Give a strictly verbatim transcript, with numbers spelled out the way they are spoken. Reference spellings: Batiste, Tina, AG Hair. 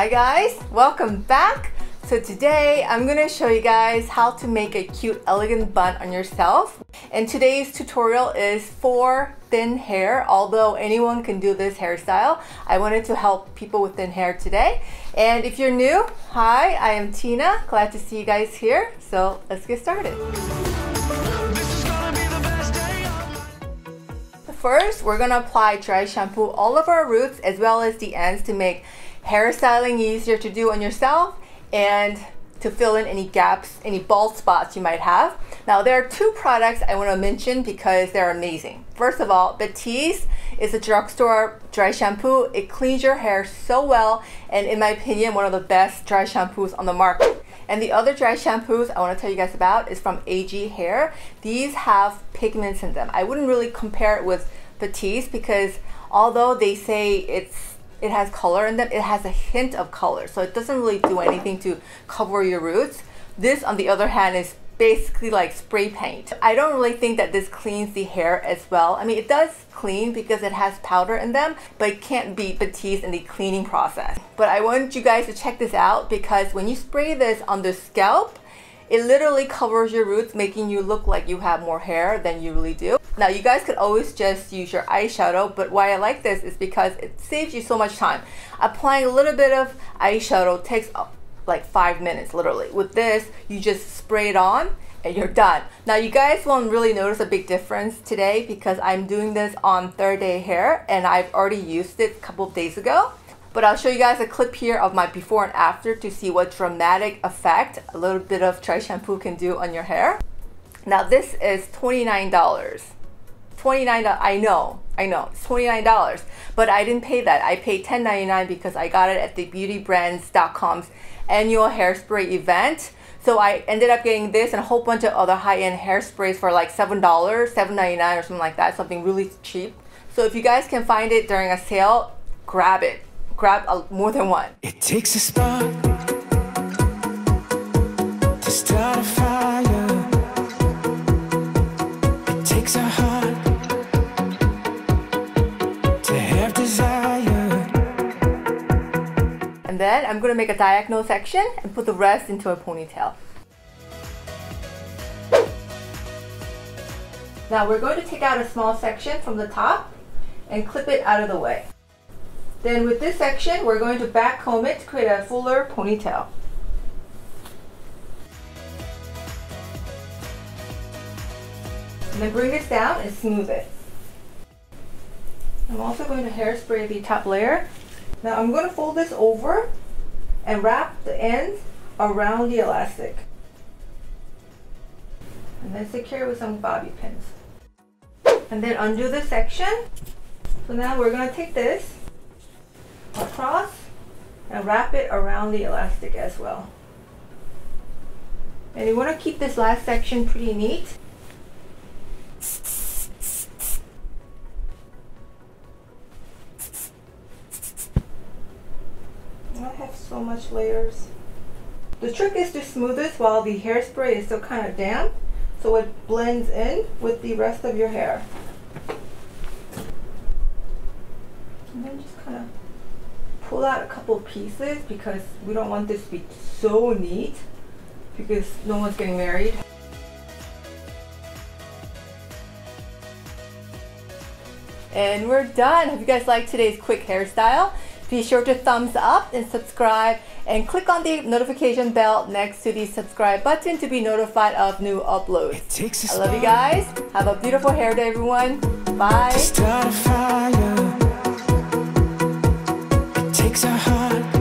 Hi guys, welcome back. So today I'm going to show you guys how to make a cute elegant bun on yourself, and today's tutorial is for thin hair. Although anyone can do this hairstyle, I wanted to help people with thin hair today. And if you're new, hi, I am Tina, glad to see you guys here. So let's get started. First, we're going to apply dry shampoo all over our roots as well as the ends to make hairstyling easier to do on yourself and to fill in any gaps, any bald spots you might have. Now, there are two products I want to mention because they're amazing. First of all, Batiste is a drugstore dry shampoo. It cleans your hair so well, and in my opinion, one of the best dry shampoos on the market. And the other dry shampoos I want to tell you guys about is from A G Hair. These have pigments in them. I wouldn't really compare it with Batiste because although they say it's it has color in them, it has a hint of color, so it doesn't really do anything to cover your roots. This, on the other hand, is basically like spray paint. I don't really think that this cleans the hair as well. I mean, it does clean because it has powder in them, but it can't beat Batiste in the cleaning process. But I want you guys to check this out because when you spray this on the scalp, it literally covers your roots, making you look like you have more hair than you really do. Now, you guys could always just use your eyeshadow, but why I like this is because it saves you so much time. Applying a little bit of eyeshadow takes uh, like five minutes, literally. With this, you just spray it on and you're done. Now, you guys won't really notice a big difference today because I'm doing this on third day hair and I've already used it a couple of days ago. But I'll show you guys a clip here of my before and after to see what dramatic effect a little bit of dry shampoo can do on your hair. Now, this is twenty-nine dollars. twenty-nine dollars, I know, I know, it's twenty-nine dollars. But I didn't pay that. I paid ten ninety-nine because I got it at the beauty brands dot com's annual hairspray event. So I ended up getting this and a whole bunch of other high-end hairsprays for like seven dollars, seven ninety-nine or something like that, something really cheap. So if you guys can find it during a sale, grab it. Grab a, more than one. It takes a spark to start a fire. It takes a heart to have desire. And then I'm going to make a diagonal section and put the rest into a ponytail. Now we're going to take out a small section from the top and clip it out of the way. Then with this section, we're going to back comb it to create a fuller ponytail. And then bring this down and smooth it. I'm also going to hairspray the top layer. Now I'm going to fold this over and wrap the ends around the elastic. And then secure with some bobby pins. And then undo this section. So now we're going to take this across and wrap it around the elastic as well. And you want to keep this last section pretty neat. I have so much layers. The trick is to smooth this while the hairspray is still kind of damp so it blends in with the rest of your hair. And then just kind of pull out a couple pieces because we don't want this to be so neat because no one's getting married. And we're done. Hope you guys liked today's quick hairstyle. Be sure to thumbs up and subscribe and click on the notification bell next to the subscribe button to be notified of new uploads. I love you guys. Have a beautiful hair day, everyone. Bye. Takes a heart.